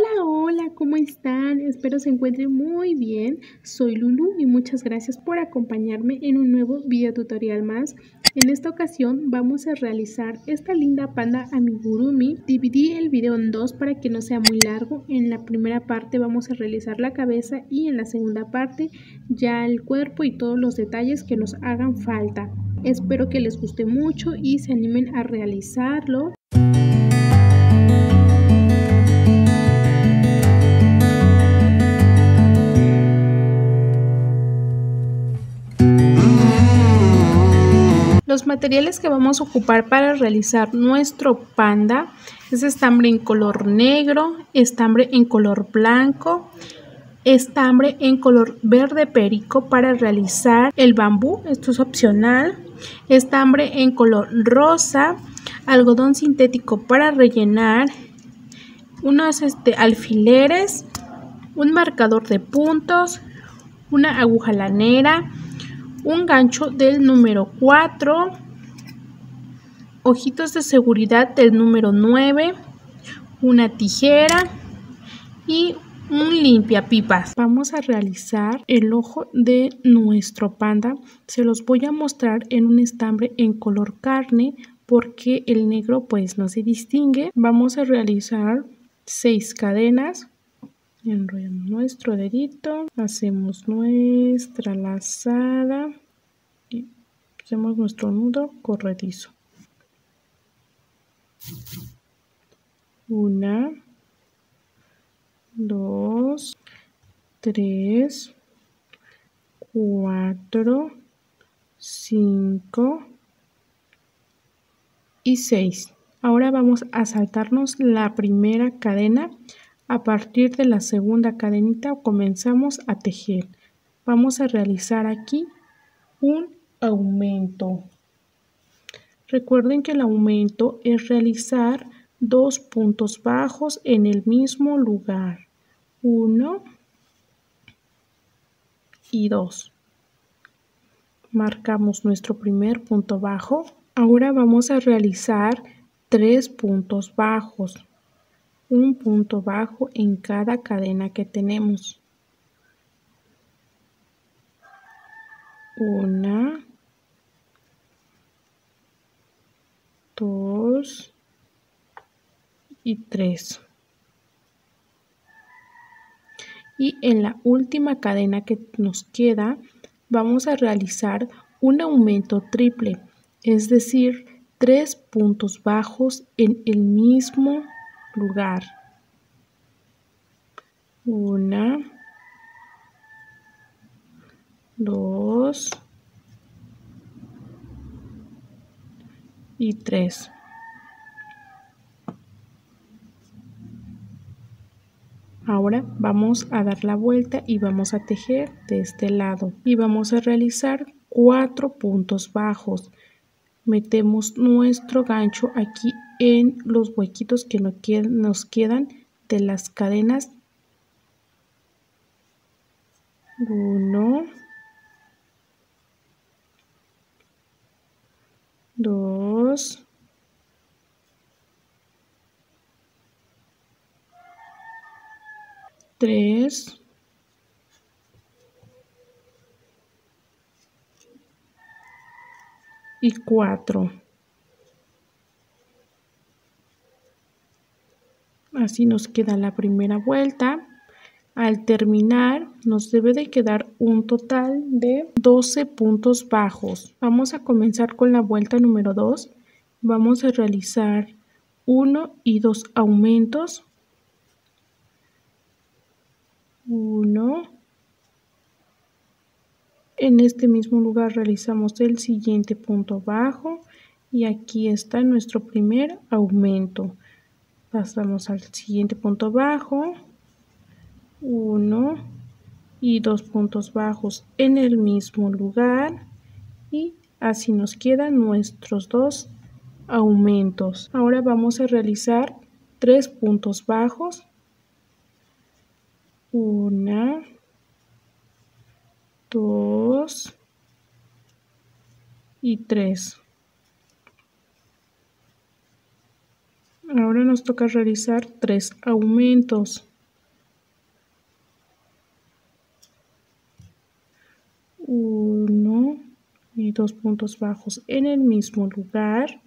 Hola, hola, ¿cómo están? Espero se encuentren muy bien. Soy Lulu y muchas gracias por acompañarme en un nuevo video tutorial más. En esta ocasión vamos a realizar esta linda panda amigurumi. Dividí el video en dos para que no sea muy largo. En la primera parte vamos a realizar la cabeza y en la segunda parte ya el cuerpo y todos los detalles que nos hagan falta. Espero que les guste mucho y se animen a realizarlo. Los materiales que vamos a ocupar para realizar nuestro panda es estambre en color negro, estambre en color blanco, estambre en color verde perico para realizar el bambú, esto es opcional, estambre en color rosa, algodón sintético para rellenar, unos alfileres, un marcador de puntos, una aguja lanera, un gancho del número 4, ojitos de seguridad del número 9, una tijera y un limpiapipas. Vamos a realizar el ojo de nuestro panda. Se los voy a mostrar en un estambre en color carne porque el negro pues no se distingue. Vamos a realizar 6 cadenas. Enrollamos nuestro dedito, hacemos nuestra lazada y hacemos nuestro nudo corredizo. 1, 2, 3, 4, 5 y 6. Ahora vamos a saltarnos la primera cadena. A partir de la segunda cadenita comenzamos a tejer. Vamos a realizar aquí un aumento. Recuerden que el aumento es realizar 2 puntos bajos en el mismo lugar. 1 y 2. Marcamos nuestro primer punto bajo. Ahora vamos a realizar 3 puntos bajos. Un punto bajo en cada cadena que tenemos. 1, 2 y 3. Y en la última cadena que nos queda, vamos a realizar un aumento triple, es decir, 3 puntos bajos en el mismo lugar. 1, 2 y 3. Ahora vamos a dar la vuelta y vamos a tejer de este lado y vamos a realizar 4 puntos bajos. Metemos nuestro gancho aquí en los huequitos que nos quedan de las cadenas. 1, 2, 3 y 4. Así nos queda la primera vuelta. Al terminar nos debe de quedar un total de 12 puntos bajos. Vamos a comenzar con la vuelta número 2. Vamos a realizar 1 y 2 aumentos. 1. En este mismo lugar realizamos el siguiente punto bajo y aquí está nuestro primer aumento. Pasamos al siguiente punto bajo, 1 y 2 puntos bajos en el mismo lugar y así nos quedan nuestros 2 aumentos. Ahora vamos a realizar 3 puntos bajos, 1, 2 y 3. Ahora nos toca realizar 3 aumentos. Uno y 2 puntos bajos en el mismo lugar.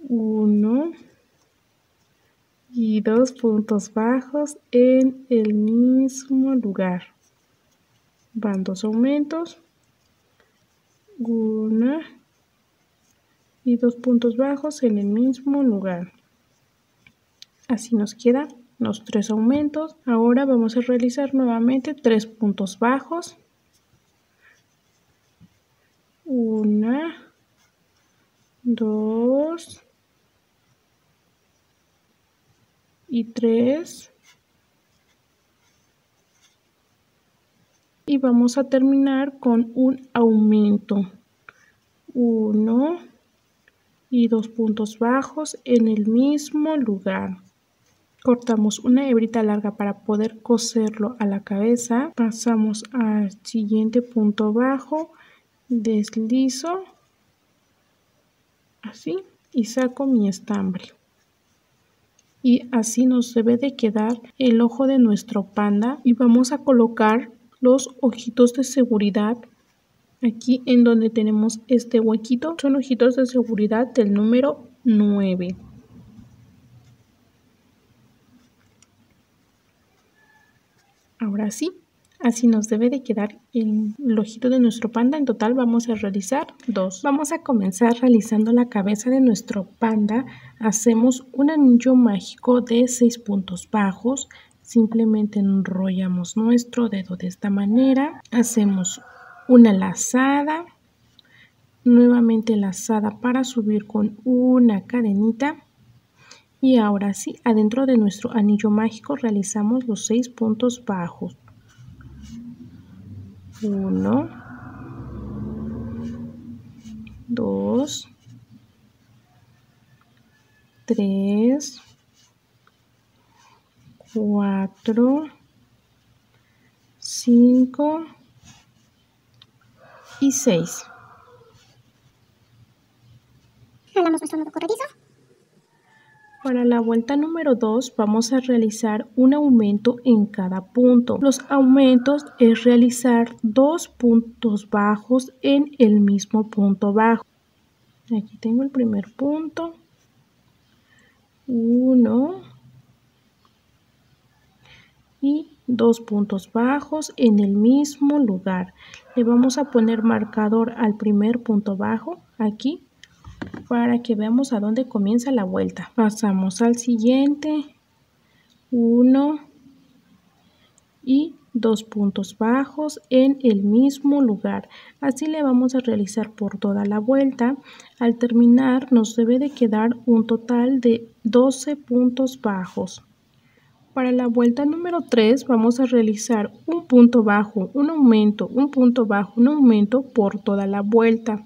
1 y 2 puntos bajos en el mismo lugar. Van 2 aumentos. 1 y 2 puntos bajos en el mismo lugar. Así nos quedan los 3 aumentos. Ahora vamos a realizar nuevamente 3 puntos bajos. 1, 2 y 3. Y vamos a terminar con un aumento. 1 y 2 puntos bajos en el mismo lugar. Cortamos una hebrita larga para poder coserlo a la cabeza. Pasamos al siguiente punto bajo, deslizo así y saco mi estambre. Y así nos debe de quedar el ojo de nuestro panda. Y vamos a colocar los ojitos de seguridad aquí en donde tenemos este huequito. Son ojitos de seguridad del número 9. Ahora sí, así nos debe de quedar el ojito de nuestro panda. En total vamos a realizar 2. Vamos a comenzar realizando la cabeza de nuestro panda. Hacemos un anillo mágico de 6 puntos bajos. Simplemente enrollamos nuestro dedo de esta manera, hacemos una lazada, nuevamente lazada para subir con una cadenita y ahora sí, adentro de nuestro anillo mágico realizamos los 6 puntos bajos. 1, 2, 3, 4, 5 y 6. Jalamos nuestro nudo corredizo. Para la vuelta número 2 vamos a realizar un aumento en cada punto. Los aumentos es realizar 2 puntos bajos en el mismo punto bajo. Aquí tengo el primer punto. 1 y 2 puntos bajos en el mismo lugar. Le vamos a poner marcador al primer punto bajo aquí para que veamos a dónde comienza la vuelta. Pasamos al siguiente. 1 y 2 puntos bajos en el mismo lugar. Así le vamos a realizar por toda la vuelta. Al terminar nos debe de quedar un total de 12 puntos bajos. Para la vuelta número 3 vamos a realizar un punto bajo, un aumento, un punto bajo, un aumento por toda la vuelta.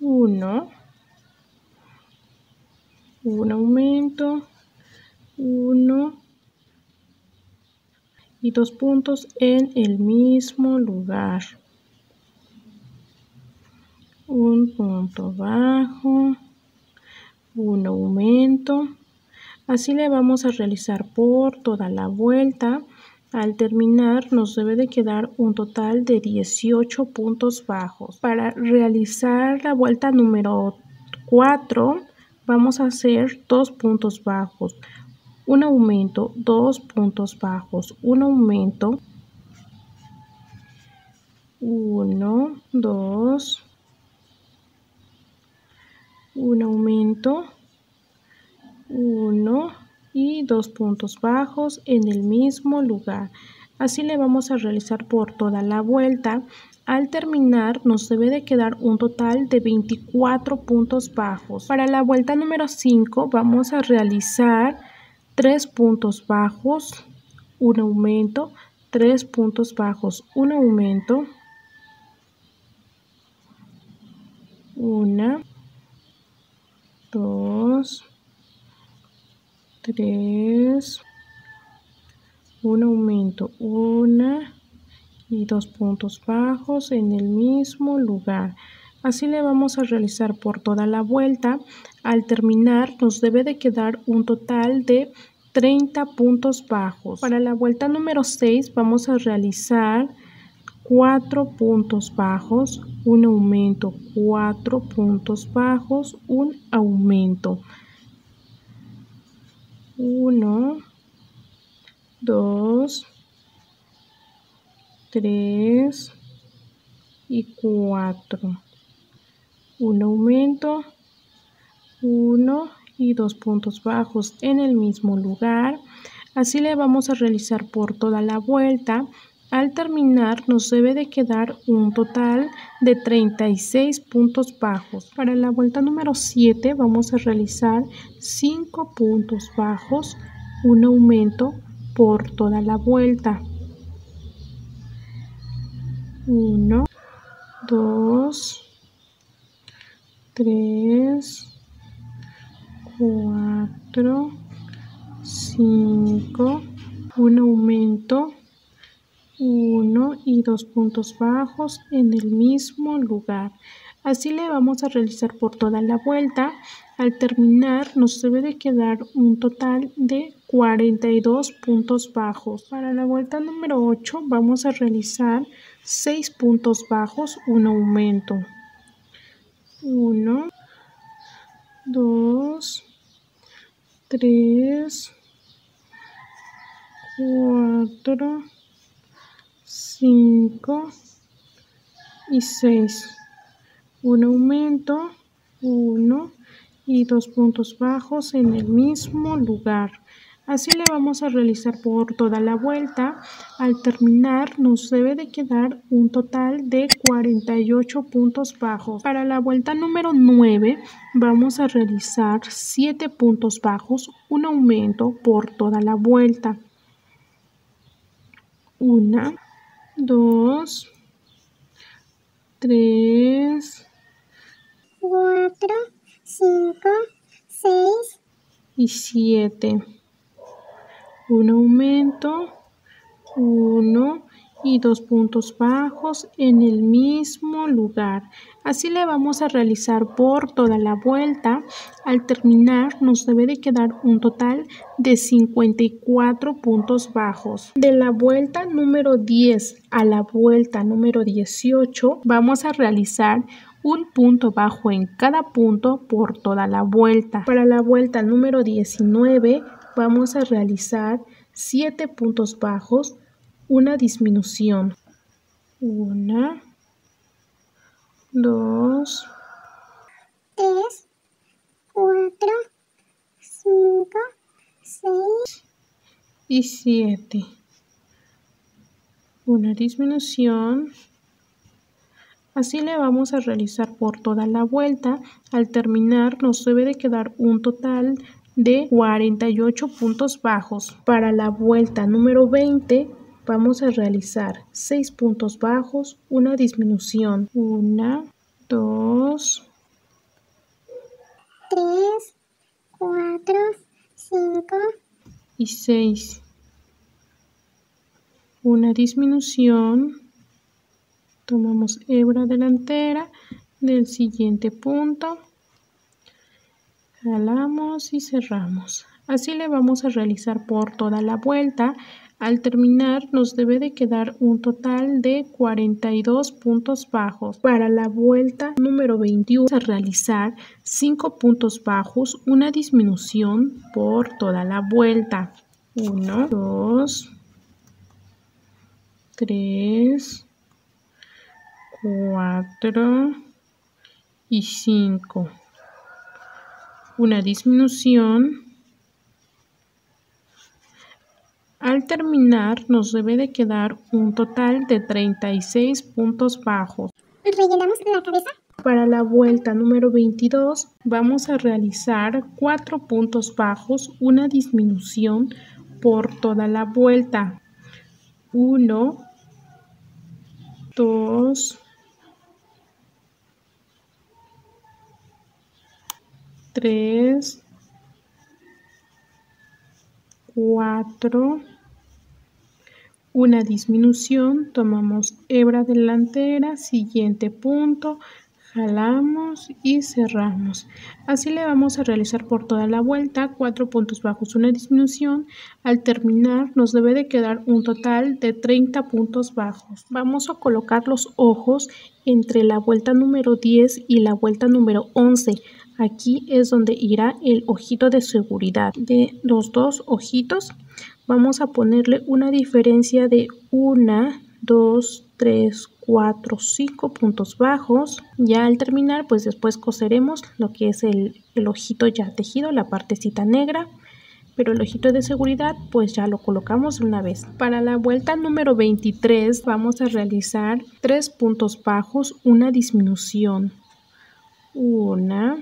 1, un aumento, 1 y 2 puntos en el mismo lugar. Un punto bajo, un aumento. Así le vamos a realizar por toda la vuelta. Al terminar nos debe de quedar un total de 18 puntos bajos. Para realizar la vuelta número 4 vamos a hacer 2 puntos bajos, un aumento, 2 puntos bajos, un aumento, 1, 2, un aumento, 1 y 2 puntos bajos en el mismo lugar. Así le vamos a realizar por toda la vuelta. Al terminar nos debe de quedar un total de 24 puntos bajos. Para la vuelta número 5 vamos a realizar 3 puntos bajos, un aumento, 3 puntos bajos, un aumento, 1, 2, 3, un aumento, 1 y 2 puntos bajos en el mismo lugar. Así le vamos a realizar por toda la vuelta. Al terminar nos debe de quedar un total de 30 puntos bajos. Para la vuelta número 6 vamos a realizar 4 puntos bajos, un aumento, 4 puntos bajos, un aumento. 1, 2, 3 y 4. Un aumento, 1 y 2 puntos bajos en el mismo lugar. Así le vamos a realizar por toda la vuelta. Al terminar nos debe de quedar un total de 36 puntos bajos. Para la vuelta número 7 vamos a realizar 5 puntos bajos, un aumento por toda la vuelta. 1, 2, 3, 4, 5, un aumento. 1 y 2 puntos bajos en el mismo lugar. Así le vamos a realizar por toda la vuelta. Al terminar nos debe de quedar un total de 42 puntos bajos. Para la vuelta número 8 vamos a realizar 6 puntos bajos, un aumento. 1, 2, 3, 4, 5 y 6, un aumento, 1 y 2 puntos bajos en el mismo lugar. Así le vamos a realizar por toda la vuelta. Al terminar nos debe de quedar un total de 48 puntos bajos. Para la vuelta número 9 vamos a realizar 7 puntos bajos, un aumento por toda la vuelta. 1, 2, 3, 4, 5, 6 y 7. Un aumento, 1 y 2 puntos bajos en el mismo lugar. Así le vamos a realizar por toda la vuelta. Al terminar nos debe de quedar un total de 54 puntos bajos. De la vuelta número 10 a la vuelta número 18 vamos a realizar un punto bajo en cada punto por toda la vuelta. Para la vuelta número 19 vamos a realizar 7 puntos bajos, una disminución. 1, 2, 3, 4, 5, 6 y 7. Una disminución. Así le vamos a realizar por toda la vuelta. Al terminar nos debe de quedar un total de 48 puntos bajos. Para la vuelta número 20 vamos a realizar 6 puntos bajos, una disminución. 1, 2, 3, 4, 5 y 6. Una disminución. Tomamos hebra delantera del siguiente punto. Jalamos y cerramos. Así le vamos a realizar por toda la vuelta. Al terminar nos debe de quedar un total de 42 puntos bajos. Para la vuelta número 21 vamos a realizar 5 puntos bajos, una disminución por toda la vuelta. 1, 2, 3, 4 y 5. Una disminución. Al terminar nos debe de quedar un total de 36 puntos bajos. Rellenamos la cabeza. Para la vuelta número 22 vamos a realizar 4 puntos bajos, una disminución por toda la vuelta. 1, 2, 3, 4, una disminución, tomamos hebra delantera, siguiente punto, Jalamos y cerramos. Así le vamos a realizar por toda la vuelta, 4 puntos bajos, una disminución. Al terminar nos debe de quedar un total de 30 puntos bajos. Vamos a colocar los ojos entre la vuelta número 10 y la vuelta número 11. Aquí es donde irá el ojito de seguridad. De los dos ojitos vamos a ponerle una diferencia de 1, 2, 3, 4, 5 puntos bajos. Ya al terminar, pues después coseremos lo que es el ojito ya tejido, la partecita negra. Pero el ojito de seguridad pues ya lo colocamos una vez. Para la vuelta número 23 vamos a realizar 3 puntos bajos, una disminución. 1,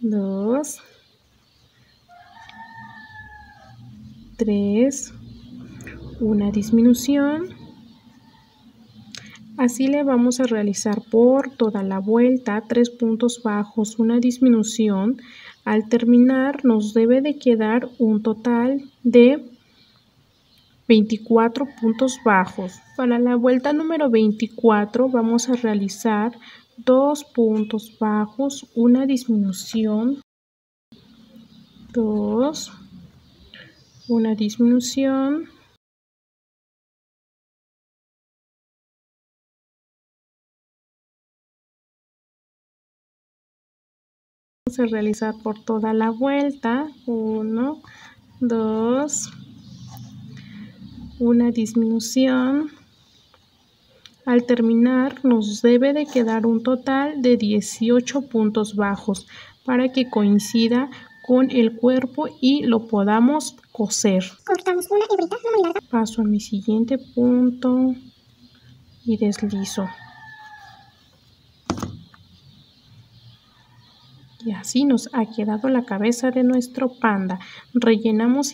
2, 3, una disminución. Así le vamos a realizar por toda la vuelta, 3 puntos bajos, una disminución. Al terminar nos debe de quedar un total de 24 puntos bajos. Para la vuelta número 24 vamos a realizar 2 puntos bajos, una disminución, 2, una disminución. Vamos a realizar por toda la vuelta, 1, 2, una disminución. Al terminar nos debe de quedar un total de 18 puntos bajos para que coincida con el cuerpo y lo podamos coser. Cortamos una hebrita no muy larga. Paso a mi siguiente punto y deslizo. Y así nos ha quedado la cabeza de nuestro panda. Rellenamos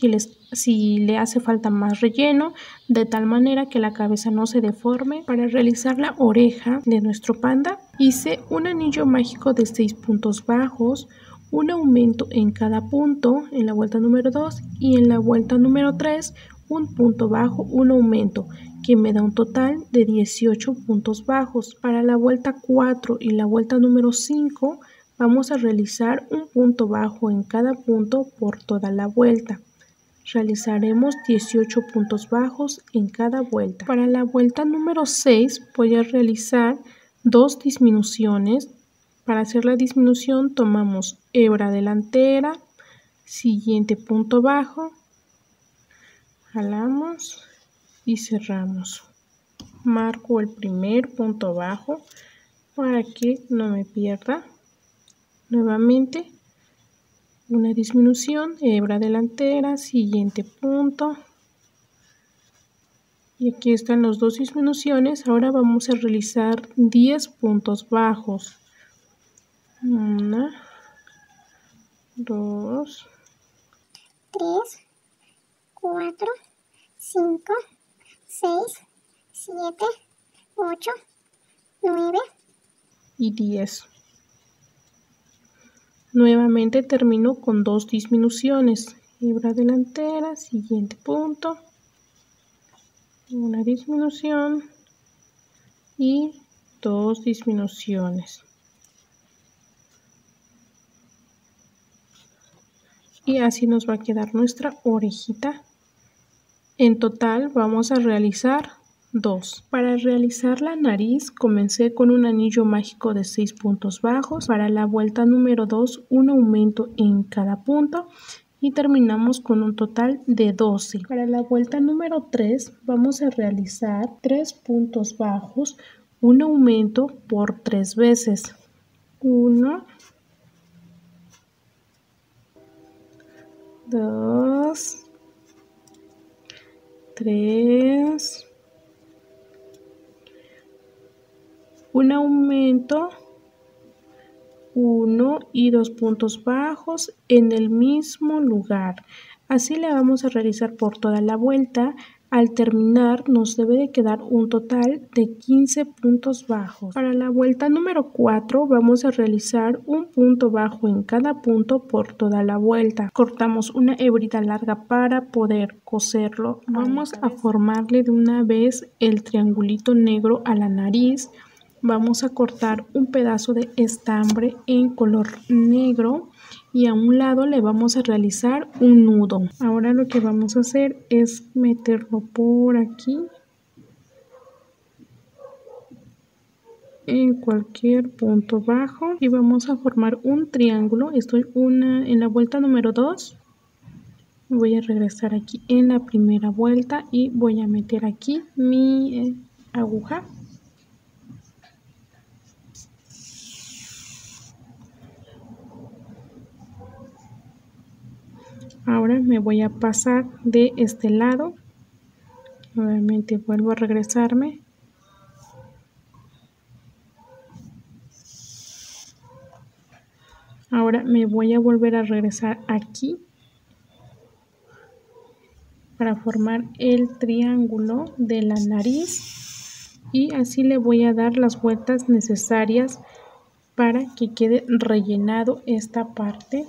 si le hace falta más relleno, de tal manera que la cabeza no se deforme. Para realizar la oreja de nuestro panda, hice un anillo mágico de 6 puntos bajos, un aumento en cada punto, en la vuelta número 2 y en la vuelta número 3, un punto bajo, un aumento, que me da un total de 18 puntos bajos. Para la vuelta 4 y la vuelta número 5, vamos a realizar un punto bajo en cada punto por toda la vuelta. Realizaremos 18 puntos bajos en cada vuelta. Para la vuelta número 6 voy a realizar 2 disminuciones. Para hacer la disminución tomamos hebra delantera, siguiente punto bajo, jalamos y cerramos. Marco el primer punto bajo para que no me pierda. Nuevamente una disminución, hebra delantera, siguiente punto. Y aquí están las dos disminuciones. Ahora vamos a realizar 10 puntos bajos. 1, 2, 3, 4, 5, 6, 7, 8, 9 y 10. Nuevamente termino con 2 disminuciones, hebra delantera, siguiente punto, una disminución y 2 disminuciones. Y así nos va a quedar nuestra orejita. En total vamos a realizar 2. Para realizar la nariz comencé con un anillo mágico de 6 puntos bajos. Para la vuelta número 2 un aumento en cada punto y terminamos con un total de 12. Para la vuelta número 3 vamos a realizar 3 puntos bajos, un aumento por 3 veces. 1, 2, 3. Un aumento, 1 y 2 puntos bajos en el mismo lugar. Así le vamos a realizar por toda la vuelta. Al terminar nos debe de quedar un total de 15 puntos bajos. Para la vuelta número 4 vamos a realizar un punto bajo en cada punto por toda la vuelta. Cortamos una hebrita larga para poder coserlo. Vamos a formarle de una vez el triangulito negro a la nariz. Vamos a cortar un pedazo de estambre en color negro y a un lado le vamos a realizar un nudo. Ahora lo que vamos a hacer es meterlo por aquí en cualquier punto bajo y vamos a formar un triángulo. Estoy en la vuelta número 2. Voy a regresar aquí en la primera vuelta y voy a meter aquí mi aguja. Ahora me voy a pasar de este lado, nuevamente vuelvo a regresarme. Ahora me voy a volver a regresar aquí para formar el triángulo de la nariz y así le voy a dar las vueltas necesarias para que quede rellenado esta parte.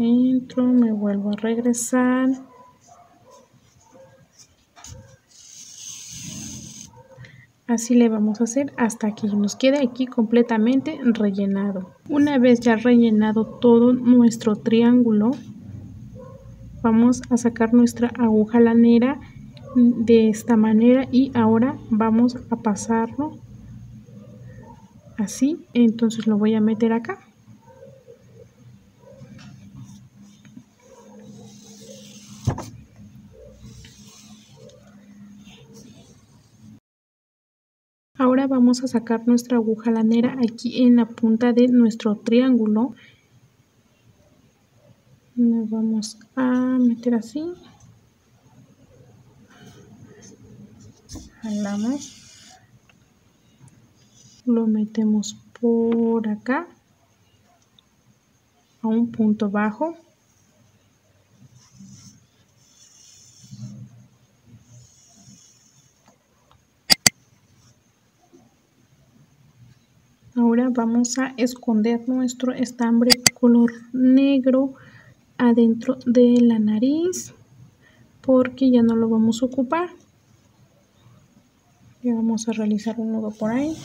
Entro, me vuelvo a regresar. Así le vamos a hacer hasta que nos quede aquí completamente rellenado. Una vez ya rellenado todo nuestro triángulo, vamos a sacar nuestra aguja lanera de esta manera y ahora vamos a pasarlo así. Entonces lo voy a meter acá. Ahora vamos a sacar nuestra aguja lanera aquí en la punta de nuestro triángulo. Nos vamos a meter así. Jalamos. Lo metemos por acá. A un punto bajo. Ahora vamos a esconder nuestro estambre color negro adentro de la nariz porque ya no lo vamos a ocupar. Y vamos a realizar un nudo por ahí.